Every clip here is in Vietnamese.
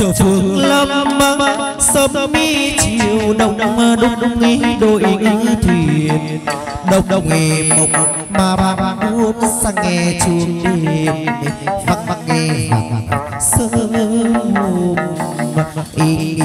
chờ phương lâm sớm mi chiều đông đông nghi đội nghi thuyền đông đông nghề mộc mà ba muốn sang nghe chuông đêm vang vang nghe sớm hôm ý.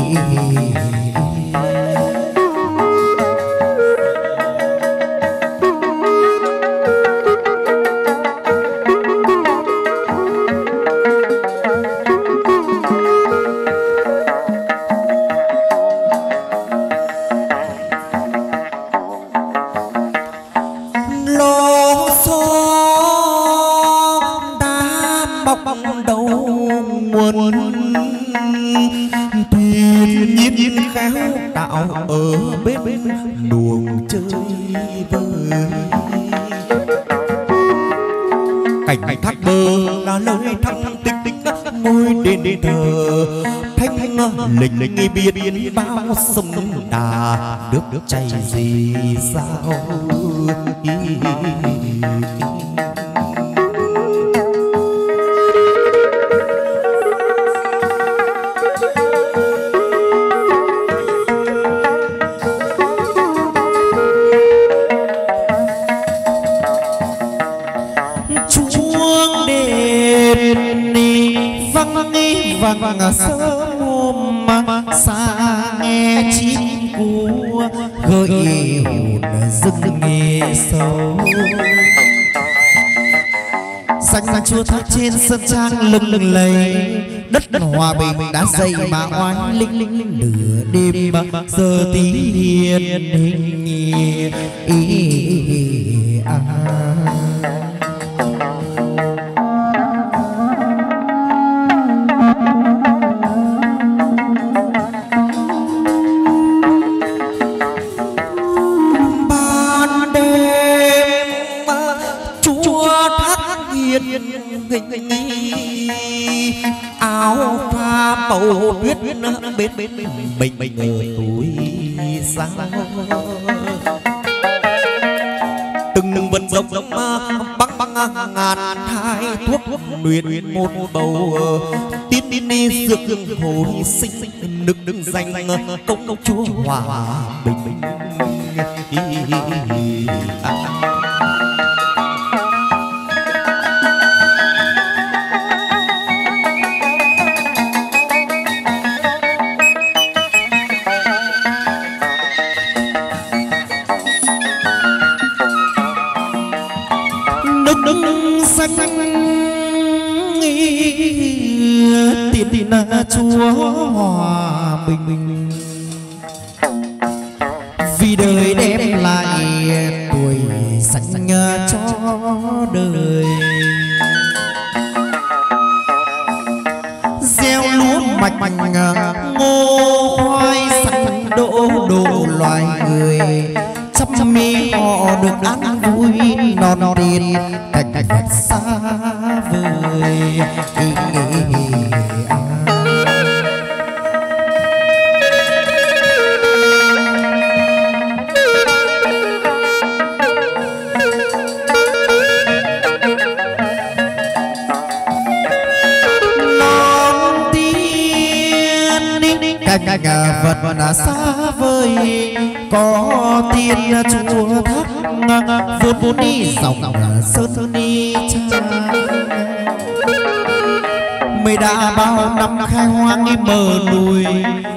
Biến bao sông đà nước chảy gì sao chuông đêm đi vang đi vang sớm xa nghe chim cú gợi hồn dưng nghe sâu xanh xanh chua thác trên sân trang lưng lầy đất đất hòa bình đã dậy mà oanh linh linh nửa đêm giờ tí hiền hình ý à. Mình ở tuổi xa từng vần dòng băng băng ngàn thai thuốc luyện một bầu tin tin đi dược dương hồi sinh nực nực danh công công chúa hòa bình chúa hòa bình vì đời đem lại tuổi xanh cho đời gieo lúa mạch ngô khoai xanh đỗ loài người chăm mi họ được ăn vui non tiền cảnh vật xa vời. Vật và xa vời có tiền chúa thác vốn vốn đi dòng sơn đi cha mày đã bao năm khai hoang im bờ núi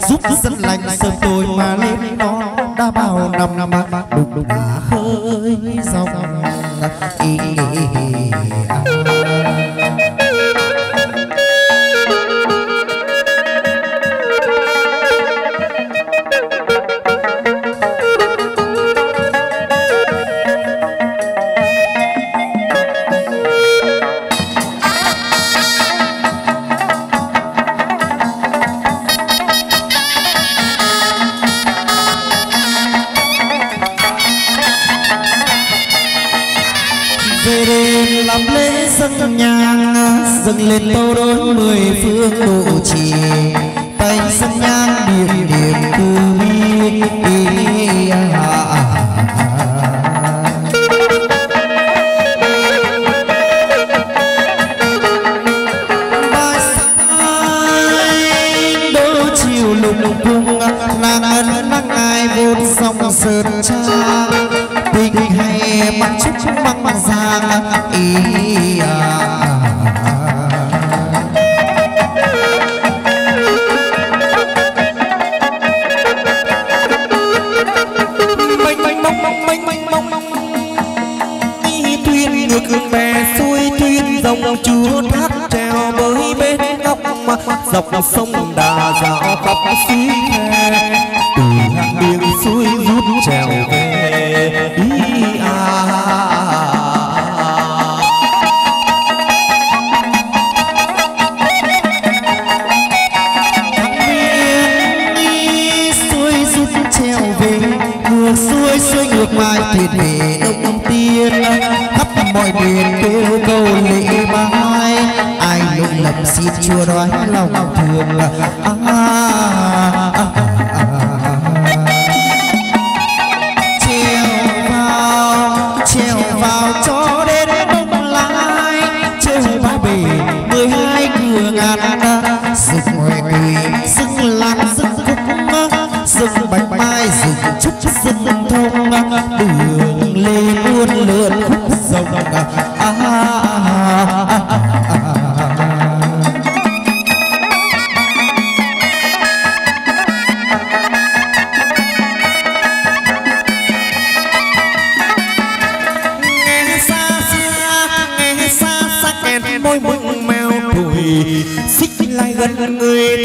giúp dân lành sơn tôi mà lên đó đã bao năm đục đã khơi dòng dâng lên tô đôi mười phương độ trì tay sông nhang điểm điểm từ bi bài sai kiều lùng cung là ngân là ngài vốn sông sơn cha tình hay mặc trúc măng giang ý dọc sông Đà dạo khắp suối khe từ miền suối rút trèo về ý suối rút trèo về ngược suối xuôi ngược mai thiệt về đông đông tiên khắp mọi miền kêu câu lễ mai ai lộng lầm xin chua đói lòng thương trèo vào cho đến đông lai trèo ba bể 12 cửa ngàn rừng hoài kỳ rừng lan rừng khúc rừng bạch mai rừng trúc rừng thông đường lên luôn lượn khúc rồng gần người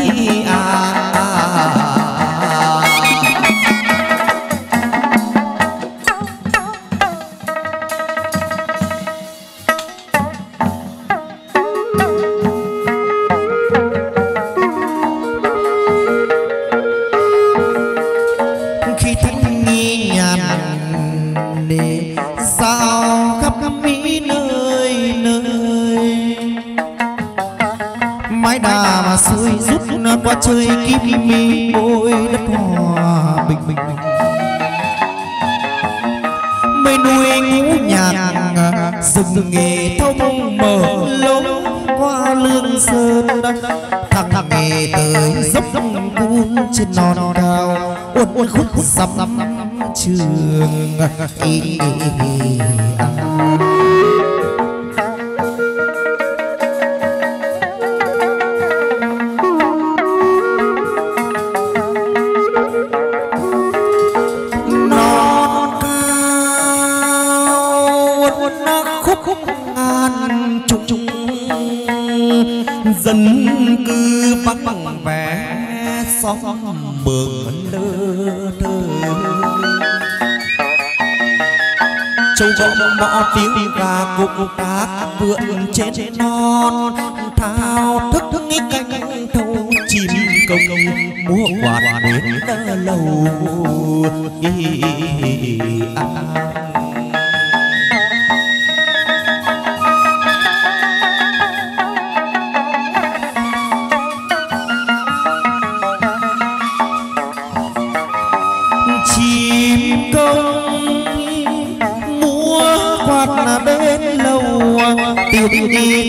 qua chơi kim mi ôi đất hòa bình mây nuôi ngũ nhạc rừng nghề thông mở lối qua lương sơn thẳng nghề tới dốc cuốn trên non cao uốn khúc sắp trường dân cư bắc bằng vẻ xóm mường lơ thơ trông vọng mõ tiếng gà cục cá vượn trên non thao thức thức cánh thâu chim công múa quạt đến lâu đi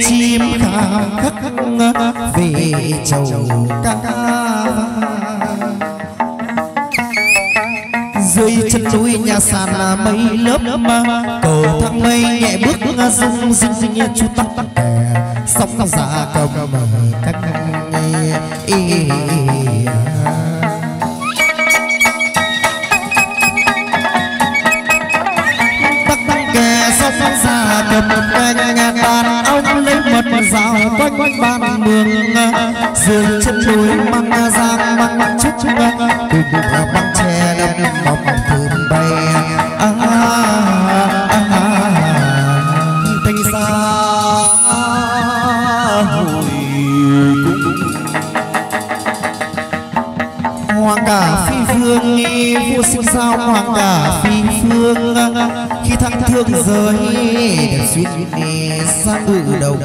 chim kham khắc về chầu ca dưới chân núi nhà sàn mây lớp cầu thang mây nhẹ bước rung rinh chu tắc tắc sóng giả cầm cách dạo quanh ban mường dưới chân núi măng giang măng trúc từ băng tre đâm mọc thơm bay thanh xa hồi cung hoàng cả phi phương vô sinh sao hoàng cả phi phương khi thăng thương rơi suy nghĩ sang từ đầu.